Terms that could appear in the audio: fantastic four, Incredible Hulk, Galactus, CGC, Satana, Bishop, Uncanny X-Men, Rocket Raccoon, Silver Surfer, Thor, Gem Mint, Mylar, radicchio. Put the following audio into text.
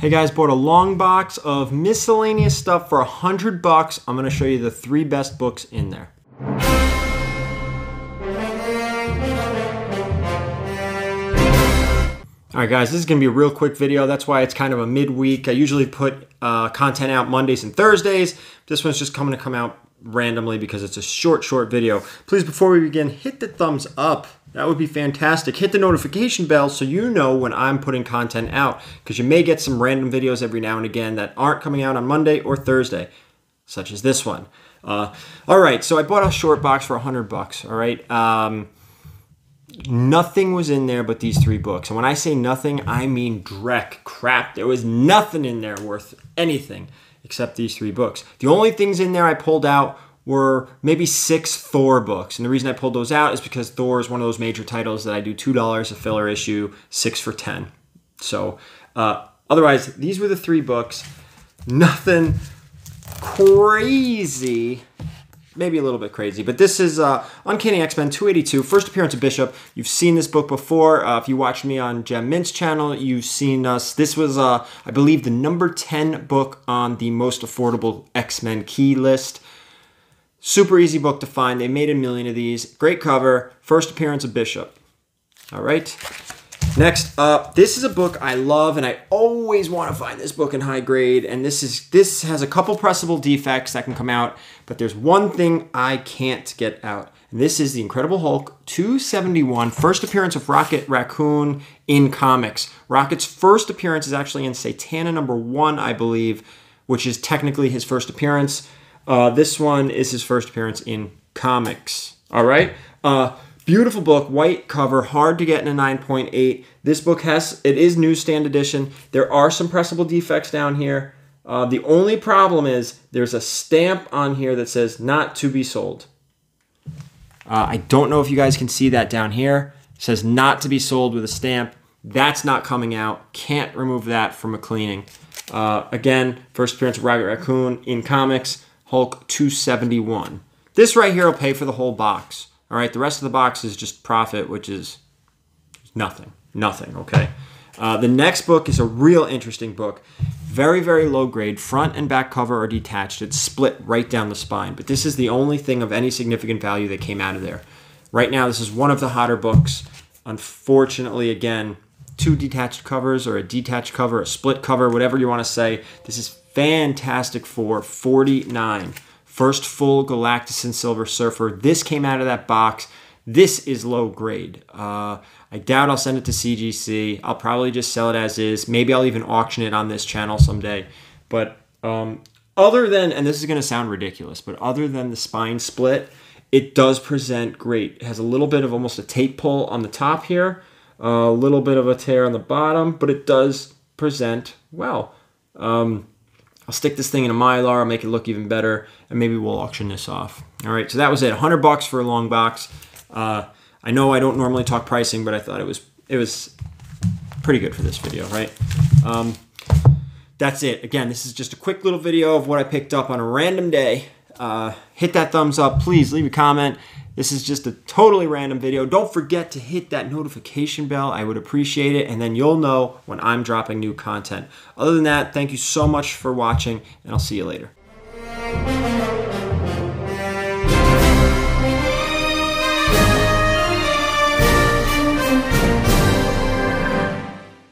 Hey guys, bought a long box of miscellaneous stuff for $100. I'm gonna show you the 3 best books in there. All right guys, this is gonna be a real quick video. That's why it's kind of a midweek. I usually put content out Mondays and Thursdays. This one's just coming to come out randomly because it's a short video. Please, before we begin, hit the thumbs up. That would be fantastic. Hit the notification bell so you know when I'm putting content out, because you may get some random videos every now and again that aren't coming out on Monday or Thursday, such as this one. All right, so I bought a short box for $100, all right? Nothing was in there but these 3 books. And when I say nothing, I mean dreck, crap. There was nothing in there worth anything except these 3 books. The only things in there I pulled out were maybe 6 Thor books. And the reason I pulled those out is because Thor is one of those major titles that I do $2 a filler issue, 6 for $10. So otherwise, these were the 3 books. Nothing crazy, maybe a little bit crazy, but this is Uncanny X-Men 282, first appearance of Bishop. You've seen this book before. If you watched me on Gem Mint's channel, you've seen us. This was, I believe, the number 10 book on the most affordable X-Men key list. Super easy book to find. They made a million of these. Great cover. First appearance of Bishop. All right. Next up, this is a book I love, and I always want to find this book in high grade. And this has a couple pressable defects that can come out, but there's one thing I can't get out. And this is the Incredible Hulk 271, first appearance of Rocket Raccoon in comics. Rocket's first appearance is actually in Satana #1, I believe, which is technically his first appearance. This one is his first appearance in comics. All right. Beautiful book, white cover, hard to get in a 9.8. This book it is newsstand edition. There are some pressable defects down here. The only problem is there's a stamp on here that says not to be sold. I don't know if you guys can see that down here. It says not to be sold with a stamp. That's not coming out. Can't remove that from a cleaning. Again, first appearance of Rocket Raccoon in comics. Hulk 271. This right here will pay for the whole box. All right, the rest of the box is just profit, which is nothing. Nothing, okay? The next book is a real interesting book. Very, very low grade. Front and back cover are detached. It's split right down the spine. But this is the only thing of any significant value that came out of there. Right now, this is one of the hotter books. Unfortunately, again, 2 detached covers, or a detached cover, a split cover, whatever you want to say. This is Fantastic Four, 49. First full Galactus and Silver Surfer. This came out of that box. This is low grade. I doubt I'll send it to CGC. I'll probably just sell it as is. Maybe I'll even auction it on this channel someday. But other than, and this is going to sound ridiculous, but other than the spine split, it does present great. It has a little bit of almost a tape pull on the top here, a little bit of a tear on the bottom, but it does present well. I'll stick this thing in a Mylar, I'll make it look even better, and maybe we'll auction this off. All right, so that was it, $100 for a long box. I know I don't normally talk pricing, but I thought it was pretty good for this video, right? That's it. Again, this is just a quick little video of what I picked up on a random day. Hit that thumbs up, please leave a comment. This is just a totally random video. Don't forget to hit that notification bell. I would appreciate it, and then you'll know when I'm dropping new content. Other than that, thank you so much for watching, and I'll see you later.